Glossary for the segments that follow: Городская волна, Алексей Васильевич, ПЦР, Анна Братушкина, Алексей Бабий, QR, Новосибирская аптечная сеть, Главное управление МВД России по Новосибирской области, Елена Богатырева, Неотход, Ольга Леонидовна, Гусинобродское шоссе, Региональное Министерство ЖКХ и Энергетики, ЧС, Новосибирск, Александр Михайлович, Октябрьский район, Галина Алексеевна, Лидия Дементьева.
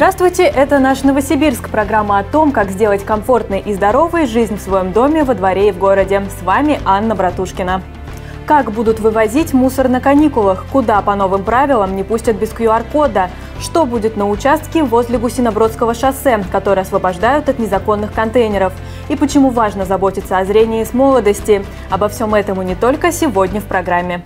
Здравствуйте, это наш Новосибирск. Программа о том, как сделать комфортной и здоровой жизнь в своем доме, во дворе и в городе. С вами Анна Братушкина. Как будут вывозить мусор на каникулах? Куда по новым правилам не пустят без QR-кода? Что будет на участке возле Гусинобродского шоссе, которое освобождают от незаконных контейнеров? И почему важно заботиться о зрении с молодости? Обо всем этом и не только сегодня в программе.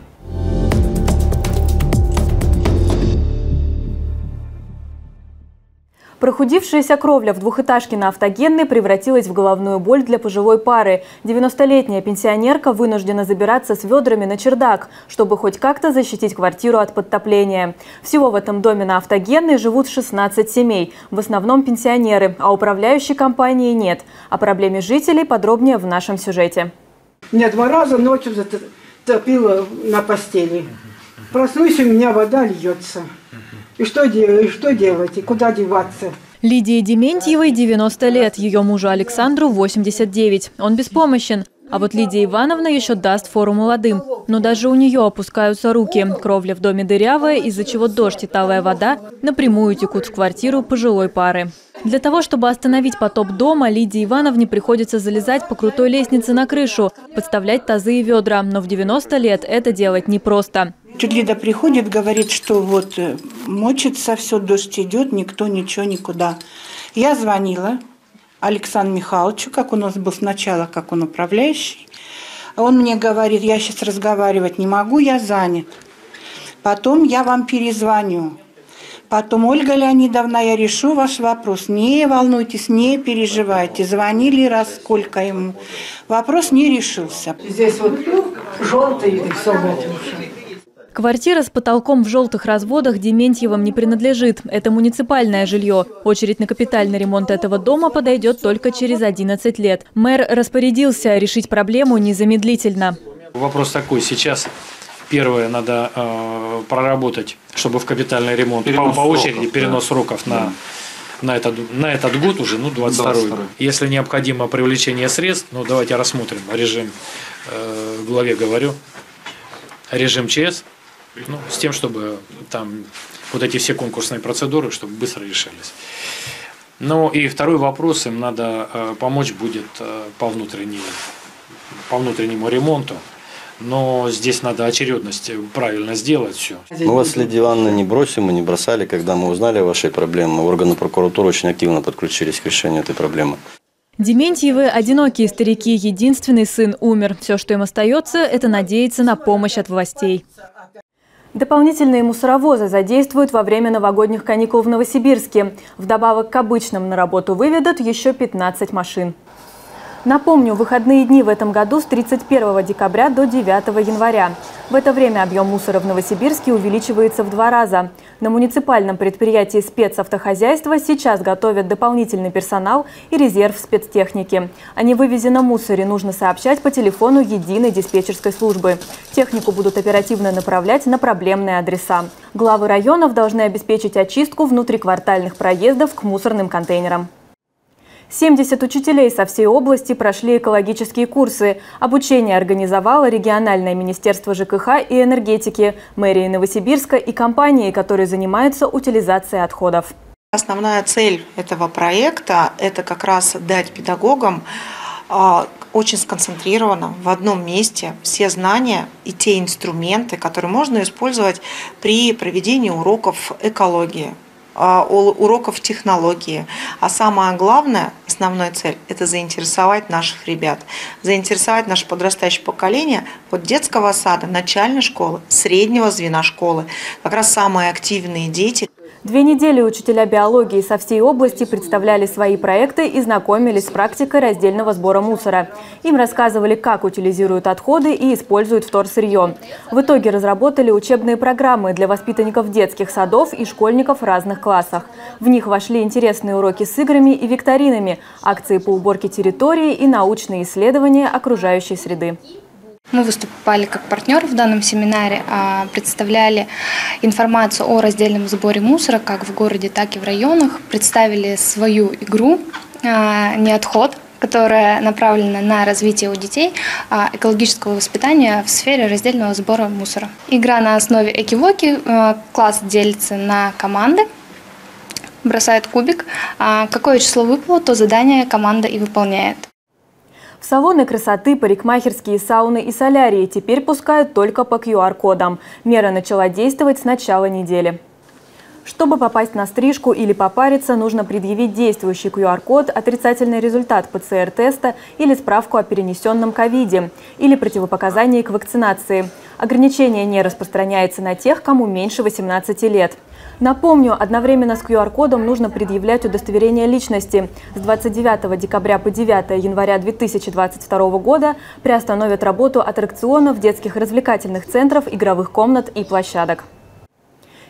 Прохудившаяся кровля в двухэтажке на Автогенной превратилась в головную боль для пожилой пары. 90-летняя пенсионерка вынуждена забираться с ведрами на чердак, чтобы хоть как-то защитить квартиру от подтопления. Всего в этом доме на Автогенной живут 16 семей, в основном пенсионеры, а управляющей компании нет. О проблеме жителей подробнее в нашем сюжете. Меня два раза ночью затопило на постели. Проснусь, у меня вода льется. И что делать, и куда деваться? Лидии Дементьевой 90 лет, ее мужу Александру 89. Он беспомощен. А вот Лидия Ивановна еще даст фору молодым. Но даже у нее опускаются руки. Кровля в доме дырявая, из-за чего дождь и талая вода напрямую текут в квартиру пожилой пары. Для того, чтобы остановить потоп дома, Лидии Ивановне приходится залезать по крутой лестнице на крышу, подставлять тазы и ведра. Но в 90 лет это делать непросто. Чуть Лида приходит, говорит, что вот мочится, все, дождь идет, никто, ничего, никуда. Я звонила Александру Михайловичу, как у нас был сначала, как он управляющий. Он мне говорит, я сейчас разговаривать не могу, я занят. Потом я вам перезвоню. Потом, Ольга Леонидовна, я решу ваш вопрос. Не волнуйтесь, не переживайте. Звонили раз, сколько ему. Вопрос не решился. Здесь вот желтый и все в этом. Квартира с потолком в желтых разводах Дементьевым не принадлежит. Это муниципальное жилье. Очередь на капитальный ремонт этого дома подойдет только через 11 лет. Мэр распорядился решить проблему незамедлительно. Вопрос такой. Сейчас первое надо проработать, чтобы в капитальный ремонт перенос по очереди сроков, перенос сроков на этот год уже, ну, 22-й. Если необходимо привлечение средств, ну, давайте рассмотрим режим, в главе говорю, режим ЧС. Ну, с тем, чтобы там вот эти все конкурсные процедуры, чтобы быстро решались. Ну и второй вопрос, им надо помочь будет по внутреннему ремонту. Но здесь надо очередность правильно сделать все. Мы вас, Лидия Ивановна, не бросим и не бросали. Когда мы узнали о вашей проблеме, органы прокуратуры очень активно подключились к решению этой проблемы. Дементьевы – одинокие старики, единственный сын умер. Все, что им остается, это надеяться на помощь от властей. Дополнительные мусоровозы задействуют во время новогодних каникул в Новосибирске. Вдобавок к обычным на работу выведут еще 15 машин. Напомню, выходные дни в этом году с 31 декабря до 9 января. В это время объем мусора в Новосибирске увеличивается в 2 раза. На муниципальном предприятии спецавтохозяйства сейчас готовят дополнительный персонал и резерв спецтехники. О невывезенном мусоре нужно сообщать по телефону единой диспетчерской службы. Технику будут оперативно направлять на проблемные адреса. Главы районов должны обеспечить очистку внутриквартальных проездов к мусорным контейнерам. 70 учителей со всей области прошли экологические курсы. Обучение организовало Региональное Министерство ЖКХ и Энергетики, мэрии Новосибирска и компании, которые занимаются утилизацией отходов. Основная цель этого проекта – это как раз дать педагогам очень сконцентрированно в одном месте все знания и те инструменты, которые можно использовать при проведении уроков экологии, уроков технологии. А самое главное, основная цель – это заинтересовать наших ребят, заинтересовать наше подрастающее поколение от детского сада, начальной школы, среднего звена школы. Как раз самые активные дети. 2 недели учителя биологии со всей области представляли свои проекты и знакомились с практикой раздельного сбора мусора. Им рассказывали, как утилизируют отходы и используют вторсырье. В итоге разработали учебные программы для воспитанников детских садов и школьников в разных классах. В них вошли интересные уроки с играми и викторинами, акции по уборке территории и научные исследования окружающей среды. Мы выступали как партнер в данном семинаре, представляли информацию о раздельном сборе мусора как в городе, так и в районах. Представили свою игру «Неотход», которая направлена на развитие у детей экологического воспитания в сфере раздельного сбора мусора. Игра на основе экивоки, класс делится на команды. бросает кубик, а какое число выпало, то задание команда и выполняет. В салоны красоты, парикмахерские, сауны и солярии теперь пускают только по QR-кодам. Мера начала действовать с начала недели. Чтобы попасть на стрижку или попариться, нужно предъявить действующий QR-код, отрицательный результат ПЦР-теста или справку о перенесенном ковиде или противопоказании к вакцинации. Ограничение не распространяется на тех, кому меньше 18 лет. Напомню, одновременно с QR-кодом нужно предъявлять удостоверение личности. С 29 декабря по 9 января 2022 года приостановят работу аттракционов, детских развлекательных центров, игровых комнат и площадок.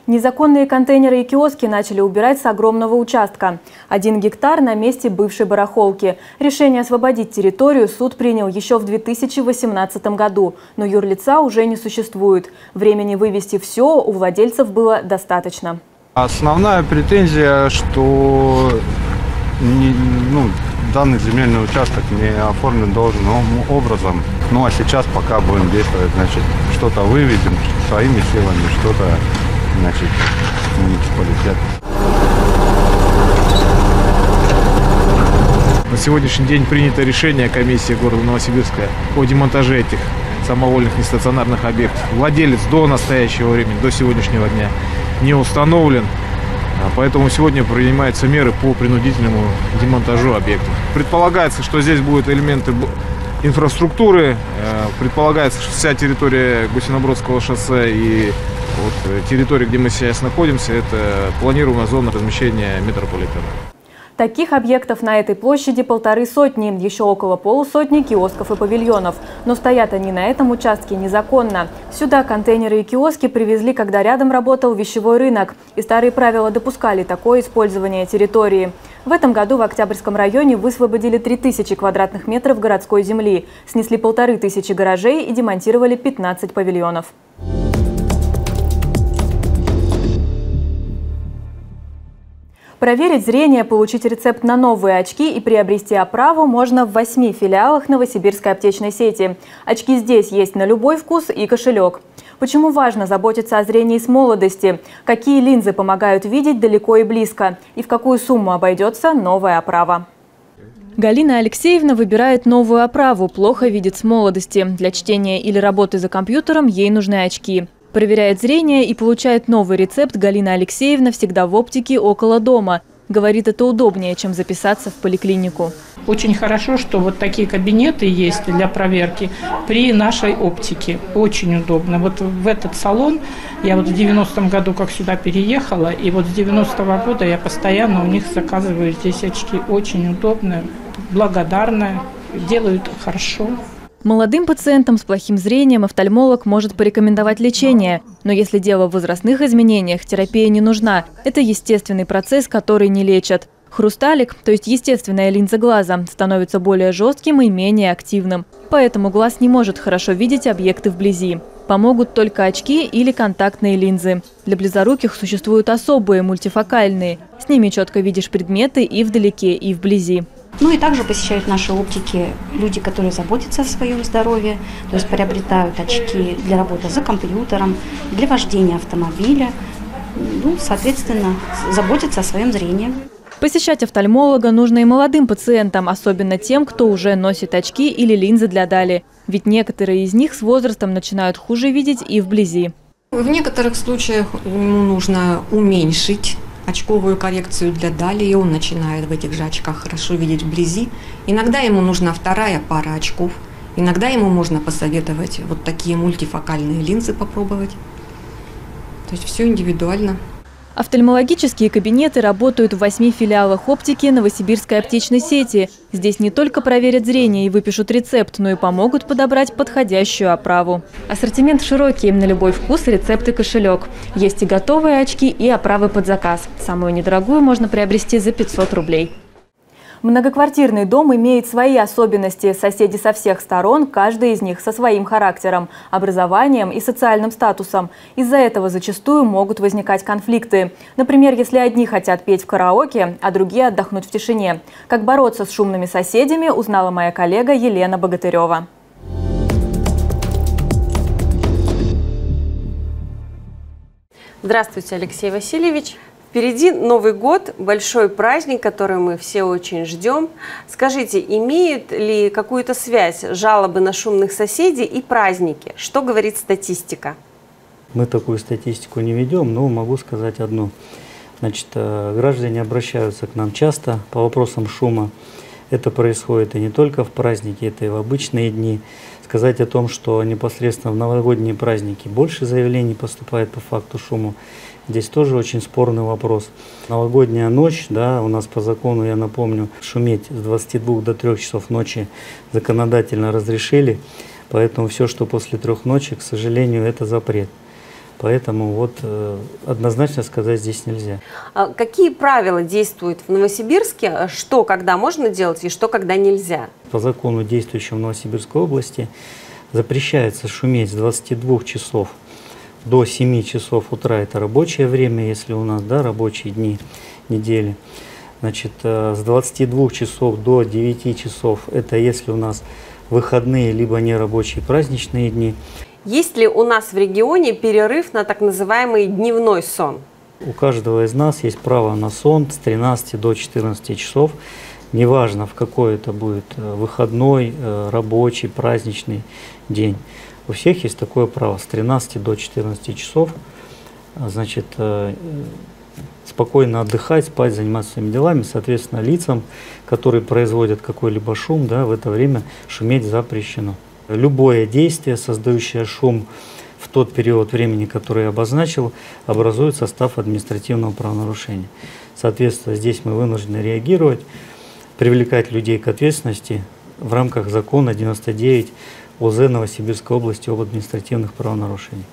Незаконные контейнеры и киоски начали убирать с огромного участка. 1 гектар на месте бывшей барахолки. Решение освободить территорию суд принял еще в 2018 году, но юрлица уже не существует. Времени вывести все у владельцев было достаточно. Основная претензия, что данный земельный участок не оформлен должным образом. Ну а сейчас пока будем действовать, значит, что-то выведем своими силами, что-то... Значит, муниципалитет. На сегодняшний день принято решение комиссии города Новосибирска о демонтаже этих самовольных нестационарных объектов. Владелец до настоящего времени, до сегодняшнего дня не установлен, поэтому сегодня принимаются меры по принудительному демонтажу объектов. Предполагается, что здесь будут элементы инфраструктуры, предполагается, что вся территория Гусинобродского шоссе и вот территория, где мы сейчас находимся, это планируемая зона размещения метрополитена. Таких объектов на этой площади 1,5 сотни, еще около полусотни киосков и павильонов. Но стоят они на этом участке незаконно. Сюда контейнеры и киоски привезли, когда рядом работал вещевой рынок. И старые правила допускали такое использование территории. В этом году в Октябрьском районе высвободили 3000 квадратных метров городской земли, снесли 1500 гаражей и демонтировали 15 павильонов. Проверить зрение, получить рецепт на новые очки и приобрести оправу можно в 8 филиалах Новосибирской аптечной сети. Очки здесь есть на любой вкус и кошелек. Почему важно заботиться о зрении с молодости? Какие линзы помогают видеть далеко и близко? И в какую сумму обойдется новая оправа? Галина Алексеевна выбирает новую оправу, плохо видит с молодости. Для чтения или работы за компьютером ей нужны очки. Проверяет зрение и получает новый рецепт Галина Алексеевна всегда в оптике около дома. Говорит, это удобнее, чем записаться в поликлинику. Очень хорошо, что вот такие кабинеты есть для проверки при нашей оптике. Очень удобно. Вот в этот салон я вот в 90-м году как сюда переехала, и вот с 90-го года я постоянно у них заказываю здесь очки. Очень удобно, благодарна, делают хорошо. Молодым пациентам с плохим зрением офтальмолог может порекомендовать лечение. Но если дело в возрастных изменениях, терапия не нужна. Это естественный процесс, который не лечат. Хрусталик, то есть естественная линза глаза, становится более жестким и менее активным. Поэтому глаз не может хорошо видеть объекты вблизи. Помогут только очки или контактные линзы. Для близоруких существуют особые, мультифокальные. С ними четко видишь предметы и вдалеке, и вблизи. Ну и также посещают наши оптики люди, которые заботятся о своем здоровье, то есть приобретают очки для работы за компьютером, для вождения автомобиля, ну, соответственно, заботятся о своем зрении. Посещать офтальмолога нужно и молодым пациентам, особенно тем, кто уже носит очки или линзы для дали. Ведь некоторые из них с возрастом начинают хуже видеть и вблизи. В некоторых случаях ему нужно уменьшить очковую коррекцию для дали, и он начинает в этих же очках хорошо видеть вблизи. Иногда ему нужна вторая пара очков, иногда ему можно посоветовать вот такие мультифокальные линзы попробовать. То есть все индивидуально. Офтальмологические кабинеты работают в 8 филиалах оптики Новосибирской аптечной сети. Здесь не только проверят зрение и выпишут рецепт, но и помогут подобрать подходящую оправу. Ассортимент широкий, на любой вкус, рецепт и кошелек. Есть и готовые очки, и оправы под заказ. Самую недорогую можно приобрести за 500 рублей. Многоквартирный дом имеет свои особенности. Соседи со всех сторон, каждый из них со своим характером, образованием и социальным статусом. Из-за этого зачастую могут возникать конфликты. Например, если одни хотят петь в караоке, а другие отдохнуть в тишине. Как бороться с шумными соседями, узнала моя коллега Елена Богатырева. Здравствуйте, Алексей Васильевич. Впереди Новый год, большой праздник, который мы все очень ждем. Скажите, имеют ли какую-то связь жалобы на шумных соседей и праздники? Что говорит статистика? Мы такую статистику не ведем, но могу сказать одно. Значит, граждане обращаются к нам часто по вопросам шума. Это происходит и не только в праздники, это и в обычные дни. Сказать о том, что непосредственно в новогодние праздники больше заявлений поступает по факту шума, здесь тоже очень спорный вопрос. Новогодняя ночь, да, у нас по закону, я напомню, шуметь с 22 до 3 часов ночи законодательно разрешили, поэтому все, что после 3 ночи, к сожалению, это запрет. Поэтому вот однозначно сказать здесь нельзя. Какие правила действуют в Новосибирске? Что когда можно делать и что когда нельзя? По закону, действующему в Новосибирской области, запрещается шуметь с 22 часов до 7 часов утра. Это рабочее время, если у нас, да, рабочие дни недели. Значит, с 22 часов до 9 часов, это если у нас выходные либо нерабочие праздничные дни. Есть ли у нас в регионе перерыв на так называемый дневной сон? У каждого из нас есть право на сон с 13 до 14 часов. Неважно, в какой это будет выходной, рабочий, праздничный день. У всех есть такое право с 13 до 14 часов. Значит, спокойно отдыхать, спать, заниматься своими делами. Соответственно, лицам, которые производят какой-либо шум, да, в это время шуметь запрещено. Любое действие, создающее шум в тот период времени, который я обозначил, образует состав административного правонарушения. Соответственно, здесь мы вынуждены реагировать, привлекать людей к ответственности в рамках закона 99 ОЗ Новосибирской области об административных правонарушениях.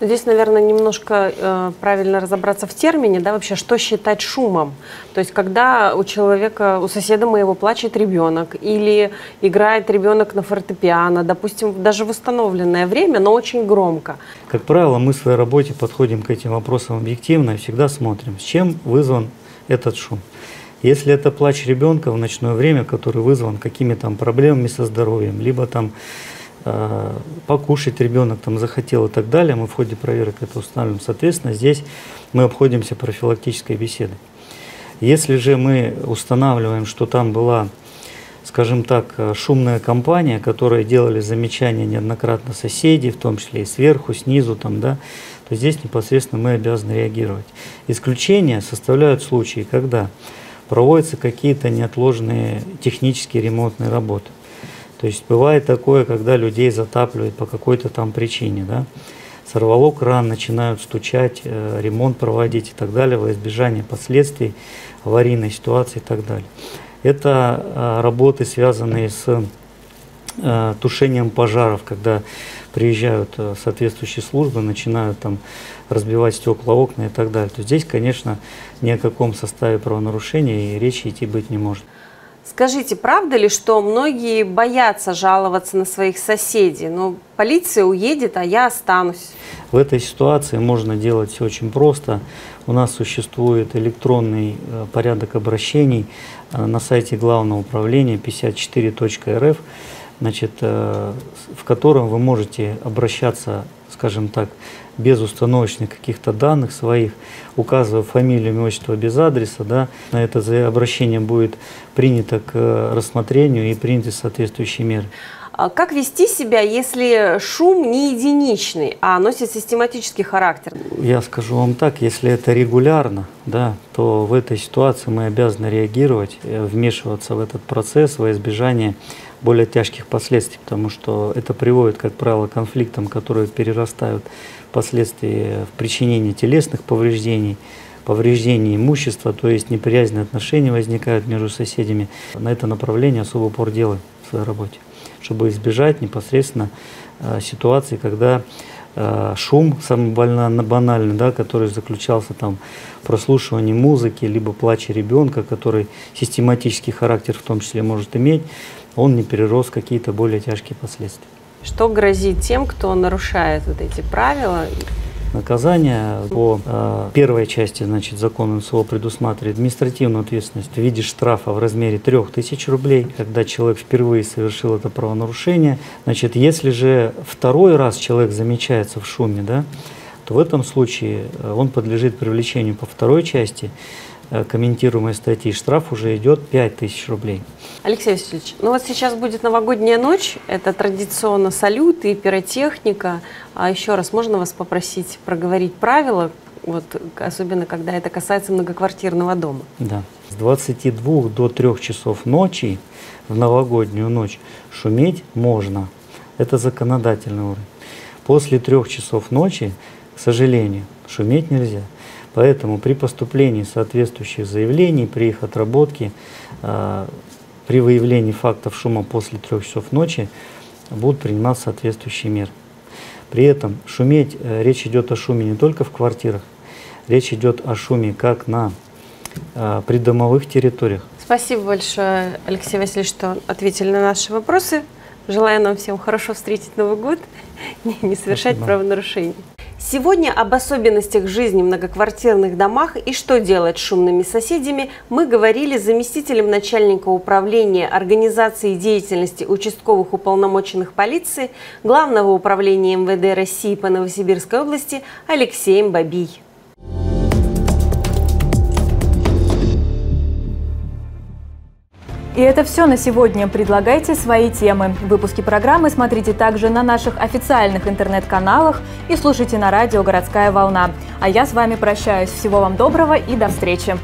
Здесь, наверное, немножко правильно разобраться в термине, да, вообще, что считать шумом. То есть, когда у человека, у соседа моего плачет ребенок или играет ребенок на фортепиано, допустим, даже в установленное время, но очень громко. Как правило, мы в своей работе подходим к этим вопросам объективно и всегда смотрим, с чем вызван этот шум. Если это плач ребенка в ночное время, который вызван какими-то проблемами со здоровьем, либо там покушать ребенок там захотел и так далее, мы в ходе проверок это устанавливаем. Соответственно, здесь мы обходимся профилактической беседой. Если же мы устанавливаем, что там была, скажем так, шумная компания, которая делали замечания неоднократно соседи, в том числе и сверху, снизу, там, да, то здесь непосредственно мы обязаны реагировать. Исключения составляют случаи, когда проводятся какие-то неотложные технические ремонтные работы. То есть бывает такое, когда людей затапливают по какой-то там причине, да? Сорвало кран, начинают стучать, ремонт проводить и так далее, во избежание последствий аварийной ситуации и так далее. Это работы, связанные с тушением пожаров, когда приезжают соответствующие службы, начинают там разбивать стекла, окна и так далее. То здесь, конечно, ни о каком составе правонарушения и речи идти быть не может. Скажите, правда ли, что многие боятся жаловаться на своих соседей? Ну, полиция уедет, а я останусь. В этой ситуации можно делать все очень просто. У нас существует электронный порядок обращений на сайте Главного управления 54.рф, значит, в котором вы можете обращаться, скажем так, без установочных каких-то данных своих, указывая фамилию, имя, отчество без адреса, да, на это обращение будет принято к рассмотрению и приняты соответствующие меры. Как вести себя, если шум не единичный, а носит систематический характер? Я скажу вам так, если это регулярно, да, то в этой ситуации мы обязаны реагировать, вмешиваться в этот процесс во избежание более тяжких последствий, потому что это приводит, как правило, к конфликтам, которые перерастают впоследствии в причинение телесных повреждений, повреждение имущества, то есть неприязненные отношения возникают между соседями. На это направление особый упор делаем в своей работе, чтобы избежать непосредственно ситуации, когда шум, самый банальный, да, который заключался там в прослушивании музыки, либо плаче ребенка, который систематический характер в том числе может иметь, он не перерос в какие-то более тяжкие последствия. Что грозит тем, кто нарушает вот эти правила? Наказание по первой части, значит, закона НСО предусматривает административную ответственность в виде штрафа в размере 3000 рублей, когда человек впервые совершил это правонарушение. Значит, если же второй раз человек замечается в шуме, да, то в этом случае он подлежит привлечению по второй части комментируемой статьи. Штраф уже идет 5000 рублей. Алексей Васильевич, ну вот сейчас будет новогодняя ночь, это традиционно салюты и пиротехника. А еще раз можно вас попросить проговорить правила, вот, особенно когда это касается многоквартирного дома? Да. С 22 до 3 часов ночи в новогоднюю ночь шуметь можно. Это законодательный уровень. После 3 часов ночи, к сожалению, шуметь нельзя. Поэтому при поступлении соответствующих заявлений, при их отработке, при выявлении фактов шума после 3 часов ночи будут приниматься соответствующие меры. При этом шуметь, речь идет о шуме не только в квартирах, речь идет о шуме как на придомовых территориях. Спасибо большое, Алексей Васильевич, что ответили на наши вопросы. Желаю нам всем хорошо встретить Новый год и не совершать правонарушений. Сегодня об особенностях жизни в многоквартирных домах и что делать с шумными соседями мы говорили с заместителем начальника управления организации деятельности участковых уполномоченных полиции Главного управления МВД России по Новосибирской области Алексеем Бабий. И это все на сегодня. Предлагайте свои темы. Выпуски программы смотрите также на наших официальных интернет-каналах и слушайте на радио «Городская волна». А я с вами прощаюсь. Всего вам доброго и до встречи.